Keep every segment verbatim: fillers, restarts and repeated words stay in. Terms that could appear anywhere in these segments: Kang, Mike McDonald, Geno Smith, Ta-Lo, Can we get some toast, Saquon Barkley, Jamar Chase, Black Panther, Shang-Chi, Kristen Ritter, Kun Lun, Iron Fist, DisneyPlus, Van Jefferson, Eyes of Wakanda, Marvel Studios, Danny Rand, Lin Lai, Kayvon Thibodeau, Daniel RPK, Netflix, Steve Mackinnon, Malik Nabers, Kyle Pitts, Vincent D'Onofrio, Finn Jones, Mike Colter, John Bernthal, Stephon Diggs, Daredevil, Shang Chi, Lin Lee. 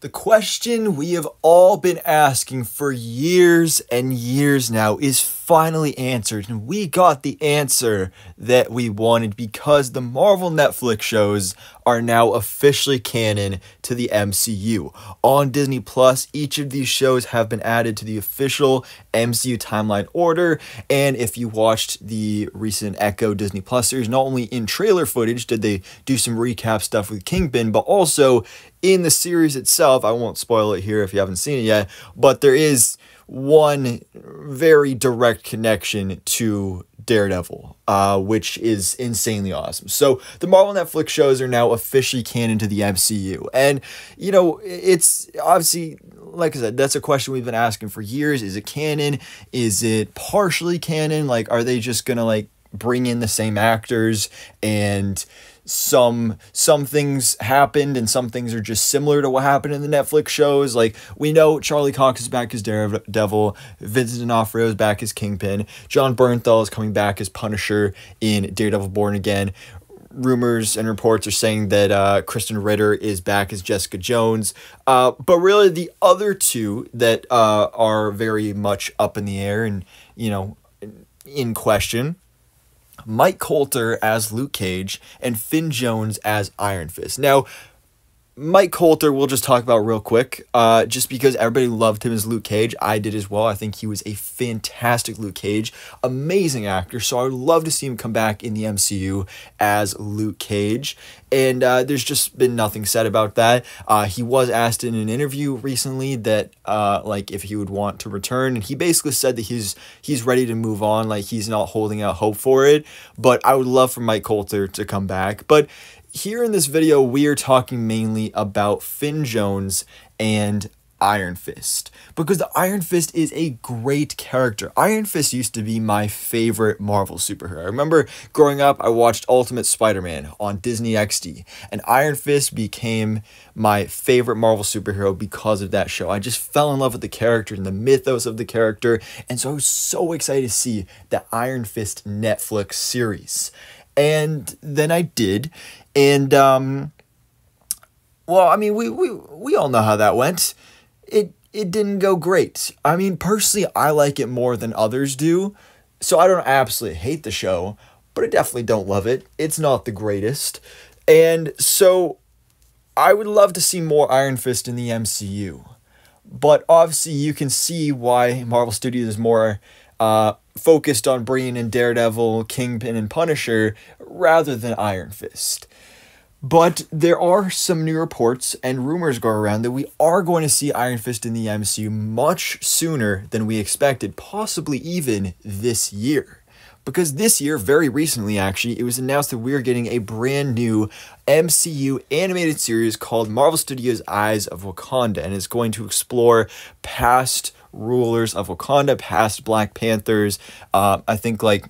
The question we have all been asking for years and years now is finally answered, and we got the answer that we wanted because the Marvel Netflix shows are now officially canon to the M C U. On DisneyPlus, each of these shows have been added to the official M C U timeline order, and if you watched the recent Echo DisneyPlus series, not only in trailer footage did they do some recap stuff with Kingpin, but also in the series itself. I won't spoil it here if you haven't seen it yet, but there is one very direct connection to Daredevil, uh, which is insanely awesome. So the Marvel Netflix shows are now officially canon to the M C U. And, you know, it's obviously, like I said, that's a question we've been asking for years. Is it canon? Is it partially canon? Like, are they just gonna, like, bring in the same actors and some some things happened and some things are just similar to what happened in the Netflix shows? Like, we know Charlie Cox is back as Daredevil, Vincent D'Onofrio is back as Kingpin, John Bernthal is coming back as Punisher in Daredevil Born Again. Rumors and reports are saying that uh, Kristen Ritter is back as Jessica Jones. Uh, but really, the other two that uh, are very much up in the air and, you know, in question: Mike Colter as Luke Cage and Finn Jones as Iron Fist. Now, Mike Colter we'll just talk about real quick, uh, just because everybody loved him as Luke Cage. I did as well. I think he was a fantastic Luke Cage, amazing actor, so I would love to see him come back in the M C U as Luke Cage, and uh, there's just been nothing said about that. Uh, he was asked in an interview recently that, uh, like, if he would want to return, and he basically said that he's he's ready to move on, like, he's not holding out hope for it, but I would love for Mike Colter to come back. But here in this video, we are talking mainly about Finn Jones and Iron Fist, because the Iron Fist is a great character. Iron Fist used to be my favorite Marvel superhero. I remember growing up, I watched Ultimate Spider-Man on Disney X D, and Iron Fist became my favorite Marvel superhero because of that show. I just fell in love with the character and the mythos of the character, and so I was so excited to see the Iron Fist Netflix series. And then I did, and, um, well, I mean, we, we, we all know how that went. It, it didn't go great. I mean, personally, I like it more than others do, so I don't absolutely hate the show, but I definitely don't love it. It's not the greatest, and so I would love to see more Iron Fist in the M C U, but obviously you can see why Marvel Studios is more uh, focused on bringing in Daredevil, Kingpin, and Punisher rather than Iron Fist. But there are some new reports and rumors going around that we are going to see Iron Fist in the M C U much sooner than we expected, possibly even this year. Because this year, very recently actually, it was announced that we are getting a brand new M C U animated series called Marvel Studios' Eyes of Wakanda, and it's going to explore past rulers of Wakanda, past Black Panthers. Uh, I think, like,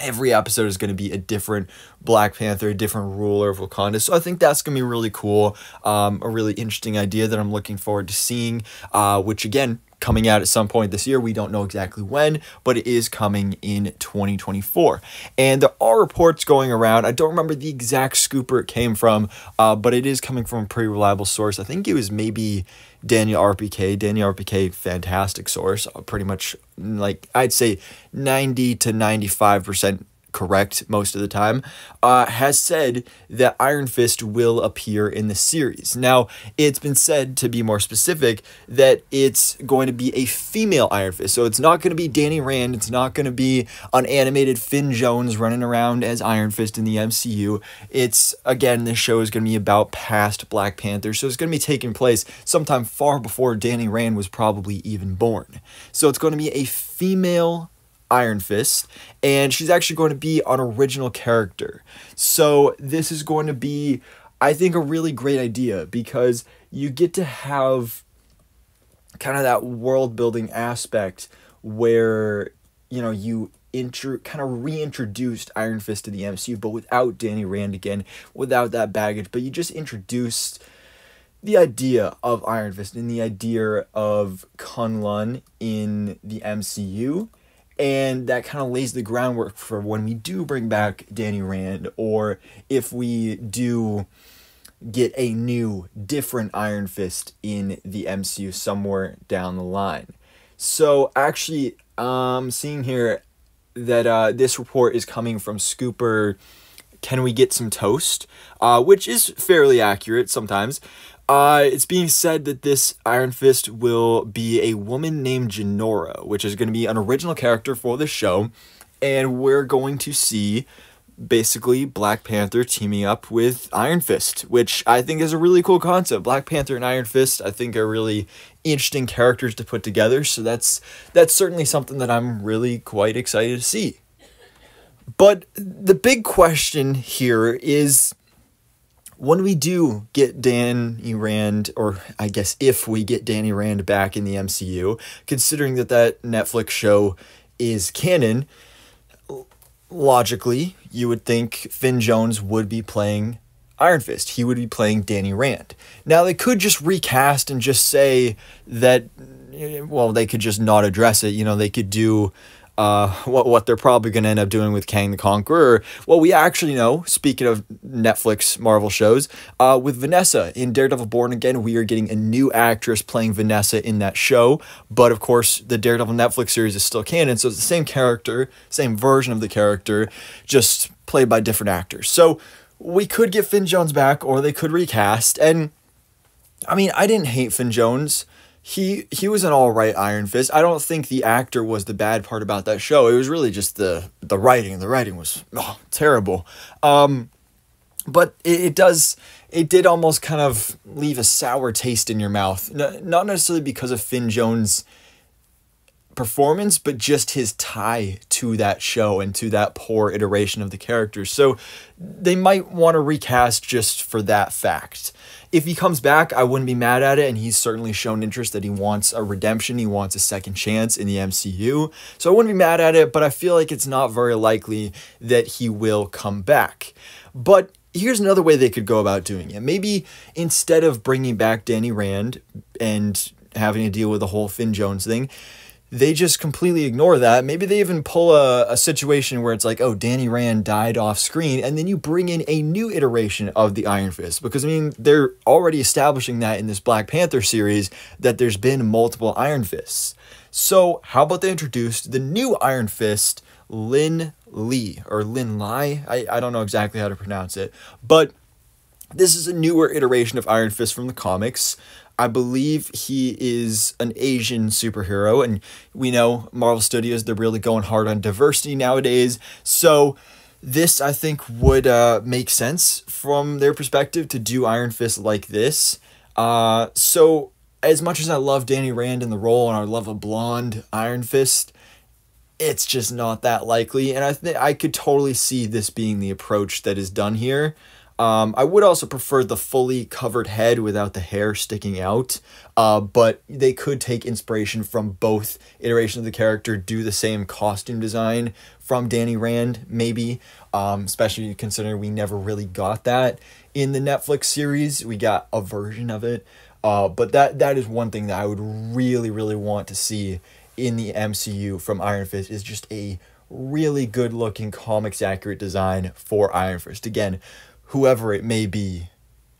every episode is going to be a different Black Panther, a different ruler of Wakanda. So I think that's going to be really cool, um, a really interesting idea that I'm looking forward to seeing, uh, which, again, coming out at some point this year. We don't know exactly when, but it is coming in twenty twenty-four. And there are reports going around. I don't remember the exact scooper it came from, uh, but it is coming from a pretty reliable source. I think it was maybe Daniel R P K. Daniel R P K, fantastic source. Pretty much, like, I'd say ninety to ninety-five percent correct most of the time, uh, has said that Iron Fist will appear in the series. Now, it's been said, to be more specific, that it's going to be a female Iron Fist. So it's not going to be Danny Rand. It's not going to be an animated Finn Jones running around as Iron Fist in the M C U. It's, again, this show is going to be about past Black Panther. So it's going to be taking place sometime far before Danny Rand was probably even born. So it's going to be a female Iron Fist, and she's actually going to be an original character. So this is going to be, I think, a really great idea, because you get to have kind of that world building aspect where, you know, you intro kind of reintroduced Iron Fist to the M C U, but without Danny Rand again, without that baggage, but you just introduced the idea of Iron Fist and the idea of Kun Lun in the M C U. And that kind of lays the groundwork for when we do bring back Danny Rand, or if we do get a new, different Iron Fist in the M C U somewhere down the line. So actually, I'm um, seeing here that uh, this report is coming from Scooper, Can We Get Some Toast, uh, which is fairly accurate sometimes. Uh, it's being said that this Iron Fist will be a woman named Genora, which is going to be an original character for the show, and we're going to see basically Black Panther teaming up with Iron Fist, which I think is a really cool concept. Black Panther and Iron Fist, I think, are really interesting characters to put together, so that's that's certainly something that I'm really quite excited to see. But the big question here is, when we do get Danny Rand, or I guess if we get Danny Rand back in the M C U, considering that that Netflix show is canon, logically, you would think Finn Jones would be playing Iron Fist. He would be playing Danny Rand. Now, they could just recast and just say that, well, they could just not address it. You know, they could do uh, what, what they're probably going to end up doing with Kang the Conqueror. Well, we actually know, speaking of Netflix Marvel shows, uh, with Vanessa in Daredevil Born Again, we are getting a new actress playing Vanessa in that show. But of course, the Daredevil Netflix series is still canon, so it's the same character, same version of the character, just played by different actors. So we could get Finn Jones back, or they could recast. And I mean, I didn't hate Finn Jones. He he was an all right Iron Fist. I don't think the actor was the bad part about that show. It was really just the the writing. The writing was oh, terrible. Um, but it, it does it did almost kind of leave a sour taste in your mouth. No, not necessarily because of Finn Jones' performance, but just his tie to that show and to that poor iteration of the character. So they might want to recast just for that fact. If he comes back, I wouldn't be mad at it, and he's certainly shown interest that he wants a redemption, he wants a second chance in the M C U, so I wouldn't be mad at it, but I feel like it's not very likely that he will come back. But here's another way they could go about doing it. Maybe instead of bringing back Danny Rand and having to deal with the whole Finn Jones thing, they just completely ignore that. Maybe they even pull a, a situation where it's like, oh, Danny Rand died off screen, and then you bring in a new iteration of the Iron Fist. Because, I mean, they're already establishing that in this Black Panther series, that there's been multiple Iron Fists. So how about they introduced the new Iron Fist, Lin Lee, or Lin Lai? I, I don't know exactly how to pronounce it. But this is a newer iteration of Iron Fist from the comics. I believe he is an Asian superhero, and we know Marvel Studios, they're really going hard on diversity nowadays. So this, I think, would uh, make sense from their perspective to do Iron Fist like this. Uh, so as much as I love Danny Rand in the role, and I love a blonde Iron Fist, it's just not that likely. And I think I could totally see this being the approach that is done here. Um, I would also prefer the fully covered head without the hair sticking out, uh, but they could take inspiration from both iterations of the character, do the same costume design from Danny Rand, maybe, um, especially considering we never really got that in the Netflix series. We got a version of it, uh, but that that is one thing that I would really, really want to see in the M C U from Iron Fist, is just a really good-looking, comics-accurate design for Iron Fist. Again, whoever it may be,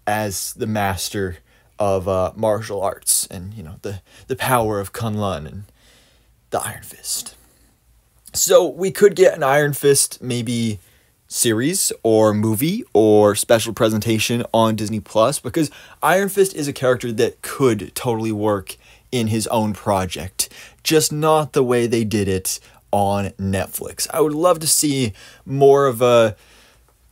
as the master of uh, martial arts and, you know, the, the power of Kun Lun and the Iron Fist. So we could get an Iron Fist maybe series or movie or special presentation on Disney Plus, because Iron Fist is a character that could totally work in his own project, just not the way they did it on Netflix. I would love to see more of a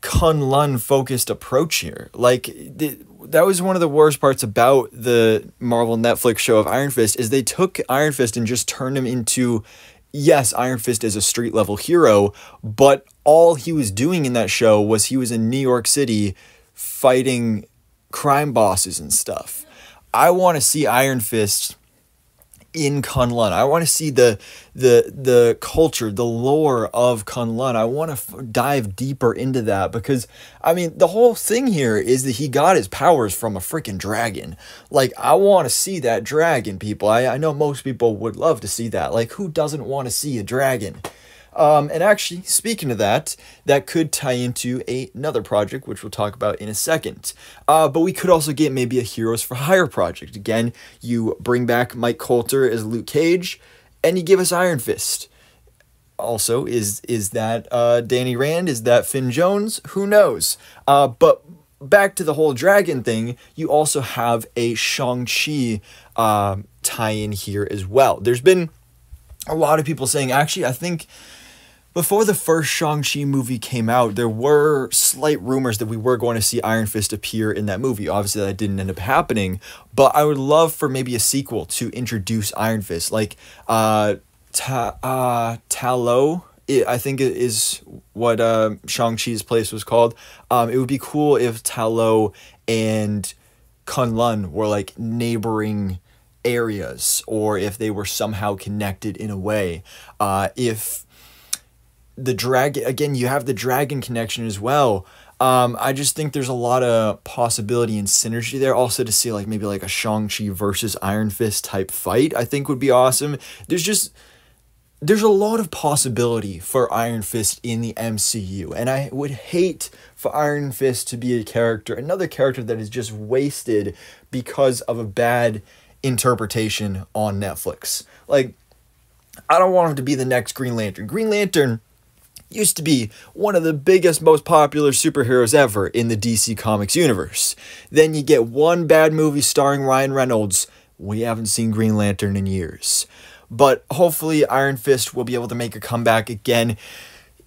Kun Lun focused approach here. Like, th that was one of the worst parts about the Marvel Netflix show of Iron Fist, is they took Iron Fist and just turned him into, yes, Iron Fist is a street level hero, but all he was doing in that show was he was in New York City fighting crime bosses and stuff. I want to see Iron Fist in Kun Lun. I want to see the the the culture, the lore of Kun Lun. I want to f dive deeper into that, because I mean, the whole thing here is that he got his powers from a freaking dragon. Like, I want to see that dragon, people. I I know most people would love to see that. Like, who doesn't want to see a dragon? Um, and actually, speaking of that, that could tie into a, another project, which we'll talk about in a second. Uh, but we could also get maybe a Heroes for Hire project. Again, you bring back Mike Colter as Luke Cage, and you give us Iron Fist. Also, is is that uh, Danny Rand? Is that Finn Jones? Who knows? Uh, but back to the whole dragon thing, you also have a Shang Chi uh, tie-in here as well. There's been a lot of people saying, actually, I think before the first Shang-Chi movie came out, there were slight rumors that we were going to see Iron Fist appear in that movie. Obviously, that didn't end up happening, but I would love for maybe a sequel to introduce Iron Fist. Like, uh, ta uh, Ta-Lo, I think it is what uh, Shang-Chi's place was called. Um, it would be cool if Ta-Lo and Kun-Lun were, like, neighboring areas, or if they were somehow connected in a way. Uh, if the dragon, again, you have the dragon connection as well. Um, I just think there's a lot of possibility and synergy there. Also, to see like maybe like a Shang-Chi versus Iron Fist type fight, I think would be awesome. There's just there's a lot of possibility for Iron Fist in the M C U, and I would hate for Iron Fist to be a character, another character that is just wasted because of a bad interpretation on Netflix. Like, I don't want him to be the next Green Lantern. Green Lantern used to be one of the biggest, most popular superheroes ever in the D C Comics universe. Then you get one bad movie starring Ryan Reynolds. We haven't seen Green Lantern in years. But hopefully Iron Fist will be able to make a comeback again.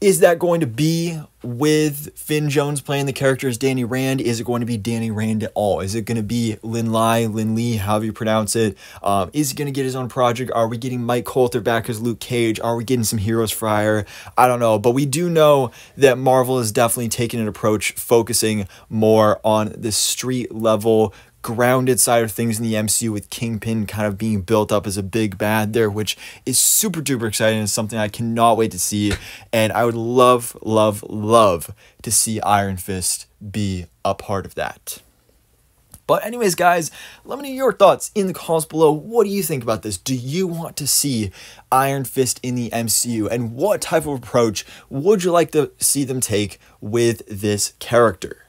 Is that going to be with Finn Jones playing the character as Danny Rand? Is it going to be Danny Rand at all? Is it going to be Lin Lai, Lin Lee, however you pronounce it? Um, is he going to get his own project? Are we getting Mike Colter back as Luke Cage? Are we getting some Heroes for Hire? I don't know. But we do know that Marvel is definitely taking an approach focusing more on the street level, grounded side of things in the M C U, with Kingpin kind of being built up as a big bad there, which is super duper exciting and something I cannot wait to see. And I would love, love, love to see Iron Fist be a part of that. But anyways, guys, let me know your thoughts in the comments below. What do you think about this? Do you want to see Iron Fist in the M C U? And what type of approach would you like to see them take with this character?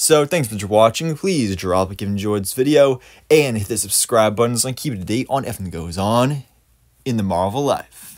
So thanks for watching. Please drop a like if you enjoyed this video and hit the subscribe button so I can keep it to date on everything that goes on in the Marvel life.